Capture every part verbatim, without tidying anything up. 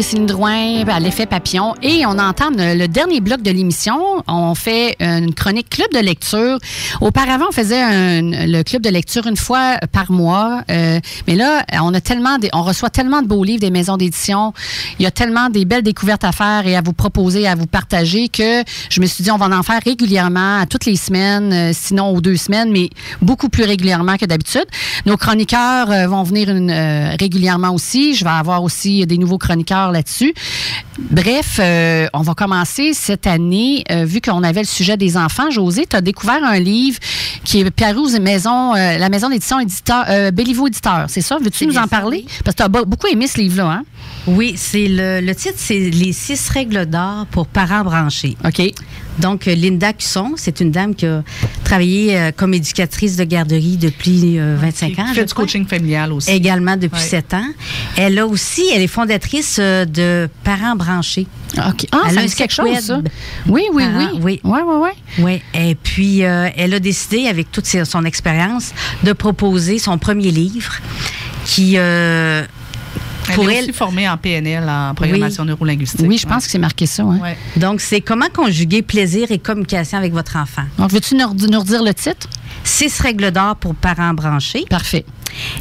ici Lyne Drouin à l'effet papillon. Et on entame le dernier bloc de l'émission. On fait une chronique club de lecture. Auparavant, on faisait un, le club de lecture une fois par mois. Euh, mais là, on a tellement des, on reçoit tellement de beaux livres des maisons d'édition. Il y a tellement des belles découvertes à faire et à vous proposer, à vous partager que je me suis dit, on va en faire régulièrement, à toutes les semaines, sinon aux deux semaines, mais beaucoup plus régulièrement que d'habitude. Nos chroniqueurs vont venir une, euh, régulièrement aussi. Je vais avoir aussi des nouveaux chroniqueurs là-dessus. Bref, euh, on va commencer cette année, euh, vu qu'on avait le sujet des enfants. Josée, tu as découvert un livre qui est paru aux maisons, euh, la maison d'édition éditeur, euh, Béliveau éditeur, c'est ça? Veux-tu nous en parler? Parce que tu as beaucoup aimé ce livre-là, hein? Oui, c'est le, le titre, c'est « Les six règles d'or pour parents branchés ». OK. Donc, Linda Cusson, c'est une dame qui a travaillé euh, comme éducatrice de garderie depuis euh, vingt-cinq ans. Elle fait du coaching familial aussi. Également depuis sept ans. Elle a aussi, elle est fondatrice euh, de Parents branchés. OK. Ah, elle ça a dit quelque chose, ça. Oui, oui, ah, oui. Oui, oui, oui. Oui. Et puis, euh, elle a décidé, avec toute son expérience, de proposer son premier livre qui... Euh, Pour elle est aussi elle... formée en P N L, en programmation oui. neurolinguistique. Oui, je pense ouais. que c'est marqué ça. Hein? Ouais. Donc, c'est comment conjuguer plaisir et communication avec votre enfant. Donc, veux-tu nous redire le titre? Six règles d'or pour parents branchés. Parfait.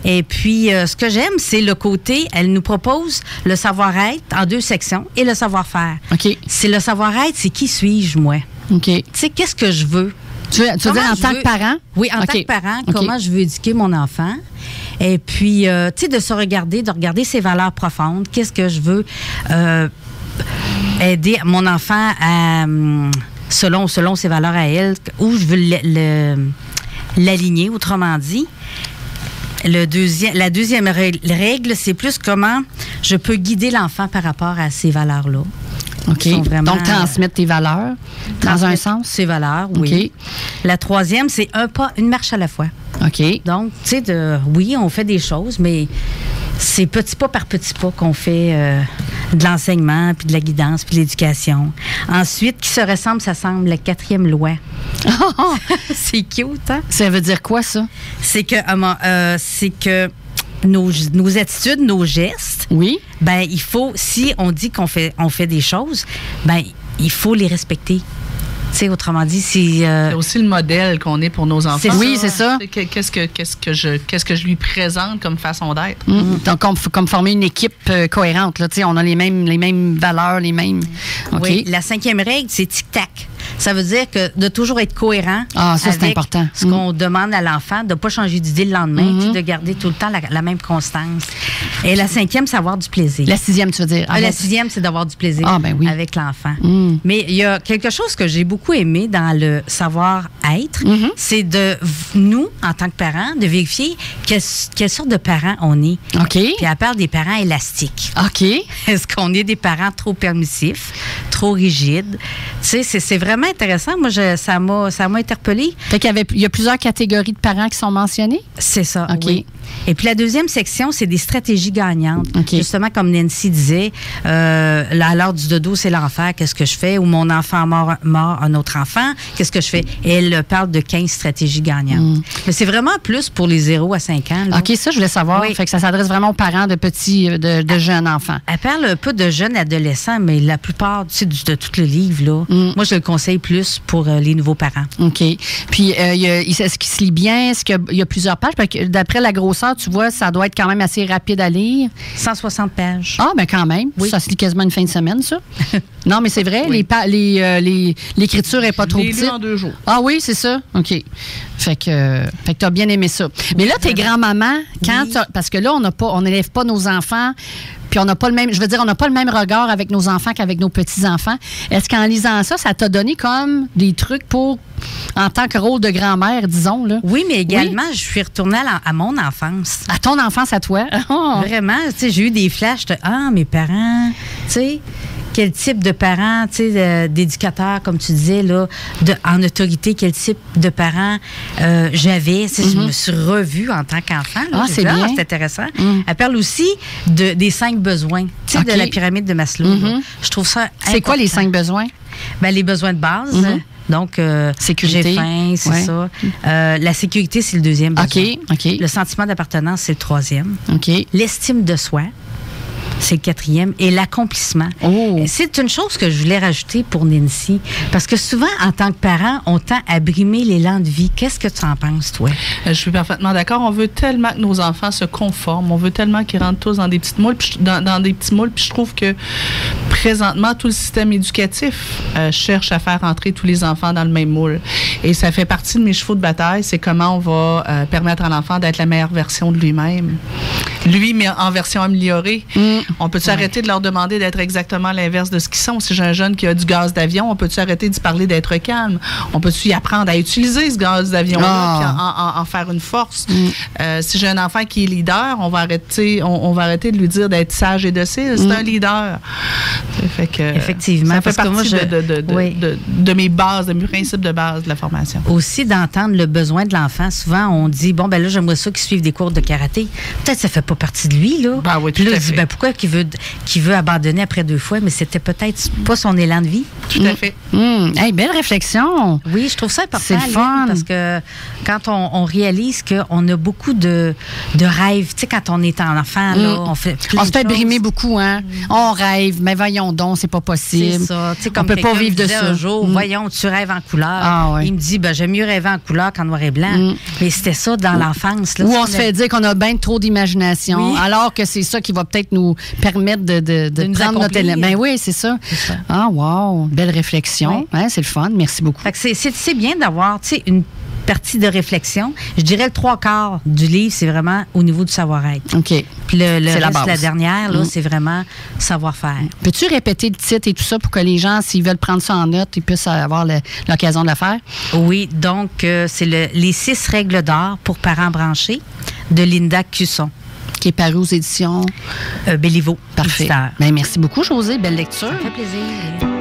Et puis, euh, ce que j'aime, c'est le côté, elle nous propose le savoir-être en deux sections et le savoir-faire. OK. C'est le savoir-être, c'est qui suis-je, moi? OK. Tu sais, qu'est-ce que je veux? Tu veux, tu veux dire en tant veux... que parent? Oui, en okay. tant que parent, okay. comment je veux éduquer mon enfant? Et puis, euh, tu sais, de se regarder, de regarder ses valeurs profondes. Qu'est-ce que je veux euh, aider mon enfant à, selon, selon ses valeurs à elle, où je veux l'aligner, autrement dit. Le deuxième, la deuxième règle, c'est plus comment je peux guider l'enfant par rapport à ces valeurs-là. OK. Donc, transmettre tes valeurs dans un sens. Ces valeurs, oui. Okay. La troisième, c'est un pas, une marche à la fois. OK. Donc, tu sais, de, oui, on fait des choses, mais c'est petit pas par petit pas qu'on fait euh, de l'enseignement, puis de la guidance, puis de l'éducation. Ensuite, qui se ressemble, ça semble la quatrième loi. Oh! C'est cute, hein? Ça veut dire quoi, ça? C'est que, euh, c'est que nos, nos attitudes, nos gestes, oui. ben, il faut, si on dit qu'on fait, on fait des choses, ben, il faut les respecter. T'sais, autrement dit, c'est... Euh, c'est aussi le modèle qu'on est pour nos enfants. Oui, c'est ça. Qu'est-ce que, qu'est-ce que je, qu'est-ce que je lui présente comme façon d'être? Mmh. Mmh. Donc, comme, comme former une équipe euh, cohérente. Là, on a les mêmes, les mêmes valeurs, les mêmes... Mmh. Okay. Oui, la cinquième règle, c'est tic-tac. Ça veut dire que de toujours être cohérent ah, ça, avec important. ce qu'on mmh. demande à l'enfant, de ne pas changer d'idée le lendemain, mmh. de garder tout le temps la, la même constance. Et la cinquième, c'est avoir du plaisir. La sixième, tu veux dire? Ah, la sixième, c'est d'avoir du plaisir ah, ben oui. avec l'enfant. Mmh. Mais il y a quelque chose que j'ai beaucoup aimé dans le savoir-être, mm-hmm. c'est de nous, en tant que parents, de vérifier quelle, quelle sorte de parents on est. OK. Puis elle parle des parents élastiques. OK. Est-ce qu'on est des parents trop permissifs, trop rigides? Tu sais, c'est vraiment intéressant. Moi, je, ça m'a interpellée. Fait qu'il y avait, il y a plusieurs catégories de parents qui sont mentionnées? C'est ça, OK. Oui. Et puis, la deuxième section, c'est des stratégies gagnantes. Okay. Justement, comme Nancy disait, euh, à l'heure du dodo, c'est l'enfer, qu'est-ce que je fais? Ou mon enfant mort, mort un autre enfant, qu'est-ce que je fais? Et elle parle de quinze stratégies gagnantes. Mm. Mais c'est vraiment plus pour les zéro à cinq ans. Là. OK, ça, je voulais savoir. Oui. Fait que ça s'adresse vraiment aux parents de petits, de, de elle, jeunes enfants. Elle parle un peu de jeunes adolescents, mais la plupart, tu sais, de, de tous les livres, là. Mm. Moi, je le conseille plus pour euh, les nouveaux parents. OK. Puis, euh, est-ce qu'il se lit bien? Est-ce qu'il y, y a plusieurs pages? D'après la grosse tu vois, ça doit être quand même assez rapide à lire. cent soixante pages. Ah, bien quand même. Oui. Ça se lit quasiment une fin de semaine, ça. Non, mais c'est vrai, oui. les euh, les, l'écriture n'est pas je trop petite. Lu en deux jours. Ah oui, c'est ça? OK. Fait que, euh, fait que tu as bien aimé ça. Oui, mais là, tes grands-mamans, quand oui. parce que là, on n'a pas, on n'élève pas nos enfants, puis on n'a pas le même, je veux dire, on n'a pas le même regard avec nos enfants qu'avec nos petits-enfants. Est-ce qu'en lisant ça, ça t'a donné comme des trucs pour, en tant que rôle de grand-mère, disons, là? Oui, mais également, oui. je suis retournée à, la, à mon enfance. À ton enfance, à toi? Oh. Vraiment, tu sais, j'ai eu des flashs de « Ah, mes parents, tu sais... » Quel type de parents, tu sais, euh, d'éducateurs, comme tu disais, là, de, en autorité, quel type de parents euh, j'avais. Mm-hmm. Je me suis revue en tant qu'enfant. Ah, c'est bien. C'est intéressant. Mm. Elle parle aussi de, des cinq besoins, tu sais, okay. de la pyramide de Maslow. Mm-hmm. là. Je trouve ça important. C'est quoi les cinq besoins? Ben, les besoins de base. Mm-hmm. Donc, euh, j'ai faim, c'est ouais. ça. Euh, la sécurité, c'est le deuxième besoin. Okay. Okay. Le sentiment d'appartenance, c'est le troisième. Okay. L'estime de soi. c'est le quatrième, et l'accomplissement. Oh. C'est une chose que je voulais rajouter pour Nancy, parce que souvent, en tant que parent, on tend à brimer l'élan de vie. Qu'est-ce que tu en penses, toi? Je suis parfaitement d'accord. On veut tellement que nos enfants se conforment, on veut tellement qu'ils rentrent tous dans des petites moules, puis je, dans, dans des petits moules, puis je trouve que présentement, tout le système éducatif euh, cherche à faire entrer tous les enfants dans le même moule. Et ça fait partie de mes chevaux de bataille, c'est comment on va euh, permettre à l'enfant d'être la meilleure version de lui-même. Lui, mais en version améliorée. Mmh. On peut-tu ouais. arrêter de leur demander d'être exactement l'inverse de ce qu'ils sont? Si j'ai un jeune qui a du gaz d'avion, on peut-tu arrêter d'y parler d'être calme? On peut-tu y apprendre à utiliser ce gaz d'avion là, oh. en, en, en faire une force? Mmh. Euh, si j'ai un enfant qui est leader, on va arrêter, on, on va arrêter de lui dire d'être sage et docile. C'est mmh. un leader. Fait que, effectivement. Ça fait parce partie que moi, je, de, de, de, oui. de, de mes bases, de mes principes de base de la formation. Aussi d'entendre le besoin de l'enfant. Souvent, on dit, bon, ben là, j'aimerais ça qu'il suive des cours de karaté. Peut-être que ça ne fait pas partie de lui, là. Ben oui, tout là, à fait. Dit, ben, pourquoi qu'il veut, qu'il veut abandonner après deux fois, mais c'était peut-être pas son élan de vie. Tout à mmh. fait. Mmh. Hey, belle réflexion. Oui, je trouve ça important. C'est le fun. Parce que quand on, on réalise qu'on a beaucoup de, de rêves, tu sais, quand on est enfant, mmh. là, on fait On se fait choses. brimer beaucoup, hein. Mmh. On rêve, mais voyons donc, c'est pas possible. C'est ça. T'sais, comme on peut pas vivre de ça. Un jour, mmh. voyons, tu rêves en couleur. Ah, ouais. Il me dit, ben, j'aime mieux rêver en couleur qu'en noir et blanc. Mmh. Mais c'était ça dans mmh. l'enfance. Là, Où on se fait dire qu'on a bien trop d'imagination, oui. alors que c'est ça qui va peut-être nous permettre de, de, de, de prendre notre élément. Ben oui, c'est ça. ça. Ah, wow! Belle réflexion. Oui. Hein, c'est le fun. Merci beaucoup. C'est, c'est, c'est bien d'avoir, tu sais, une partie de réflexion. Je dirais le trois quarts du livre, c'est vraiment au niveau du savoir-être. OK. Puis le, le reste, la, la dernière, là, mmh. c'est vraiment savoir-faire. Peux-tu répéter le titre et tout ça pour que les gens, s'ils veulent prendre ça en note, ils puissent avoir le, l'occasion de le faire? Oui. Donc, euh, c'est le, les six règles d'or pour parents branchés de Linda Cusson, qui est paru aux éditions euh, Béliveau. Parfait. Bien, merci beaucoup, Josée. Belle lecture. Ça fait plaisir.